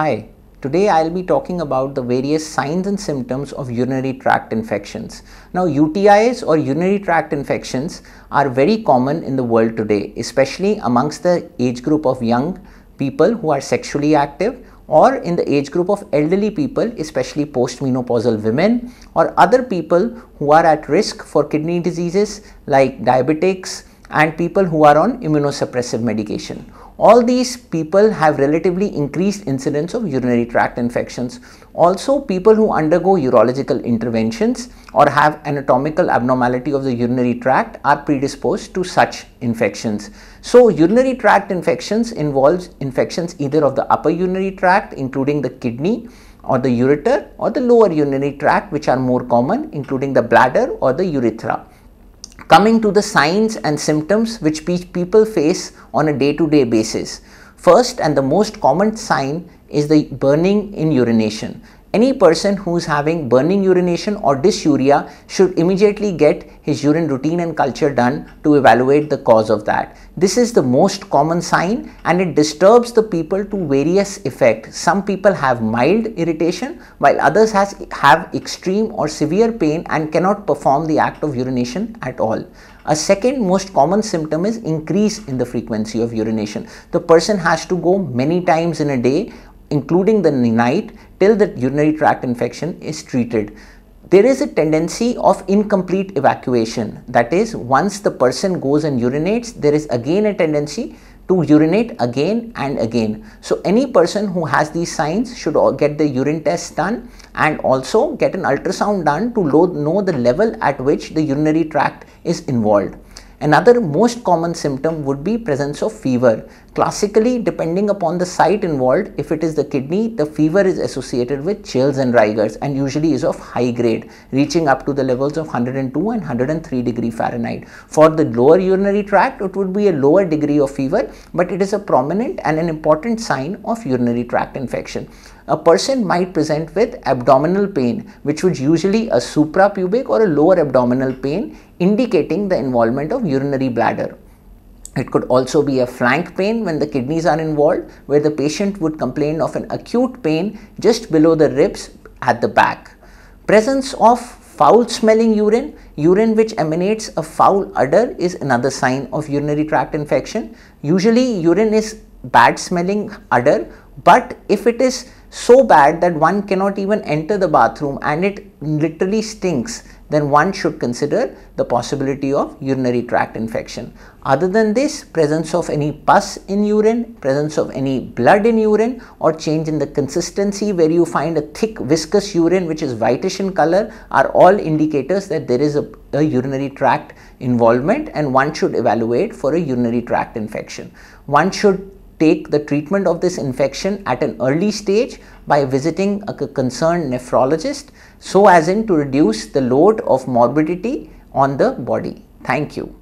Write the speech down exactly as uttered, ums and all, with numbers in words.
Hi, today I'll be talking about the various signs and symptoms of urinary tract infections. Now, U T Is or urinary tract infections are very common in the world today, especially amongst the age group of young people who are sexually active or in the age group of elderly people, especially postmenopausal women or other people who are at risk for kidney diseases like diabetics and people who are on immunosuppressive medication. All these people have relatively increased incidence of urinary tract infections. Also, people who undergo urological interventions or have anatomical abnormality of the urinary tract are predisposed to such infections. So, urinary tract infections involves infections either of the upper urinary tract, including the kidney or the ureter, or the lower urinary tract, which are more common, including the bladder or the urethra. Coming to the signs and symptoms which people face on a day-to-day basis. First and the most common sign is the burning in urination. Any person who is having burning urination or dysuria should immediately get his urine routine and culture done to evaluate the cause of that. This is the most common sign and it disturbs the people to various effects. Some people have mild irritation while others has, have extreme or severe pain and cannot perform the act of urination at all. A second most common symptom is increase in the frequency of urination. The person has to go many times in a day, including the night, till the urinary tract infection is treated. There is a tendency of incomplete evacuation. That is, once the person goes and urinates, there is again a tendency to urinate again and again. So, any person who has these signs should get the urine test done and also get an ultrasound done to know the level at which the urinary tract is involved. Another most common symptom would be presence of fever. Classically, depending upon the site involved, if it is the kidney, the fever is associated with chills and rigors and usually is of high grade, reaching up to the levels of one hundred two and one hundred three degree Fahrenheit. For the lower urinary tract, it would be a lower degree of fever, but it is a prominent and an important sign of urinary tract infection. A person might present with abdominal pain, which would usually a suprapubic or a lower abdominal pain, indicating the involvement of urinary bladder. It could also be a flank pain when the kidneys are involved, where the patient would complain of an acute pain just below the ribs at the back. Presence of foul smelling urine, urine which emanates a foul odor is another sign of urinary tract infection. Usually urine is bad smelling odor, but if it is so bad that one cannot even enter the bathroom and it literally stinks, then one should consider the possibility of urinary tract infection. Other than this, presence of any pus in urine, presence of any blood in urine, or change in the consistency where you find a thick viscous urine which is whitish in color are all indicators that there is a, a urinary tract involvement and one should evaluate for a urinary tract infection. One should take the treatment of this infection at an early stage by visiting a concerned nephrologist so as in to reduce the load of morbidity on the body. Thank you.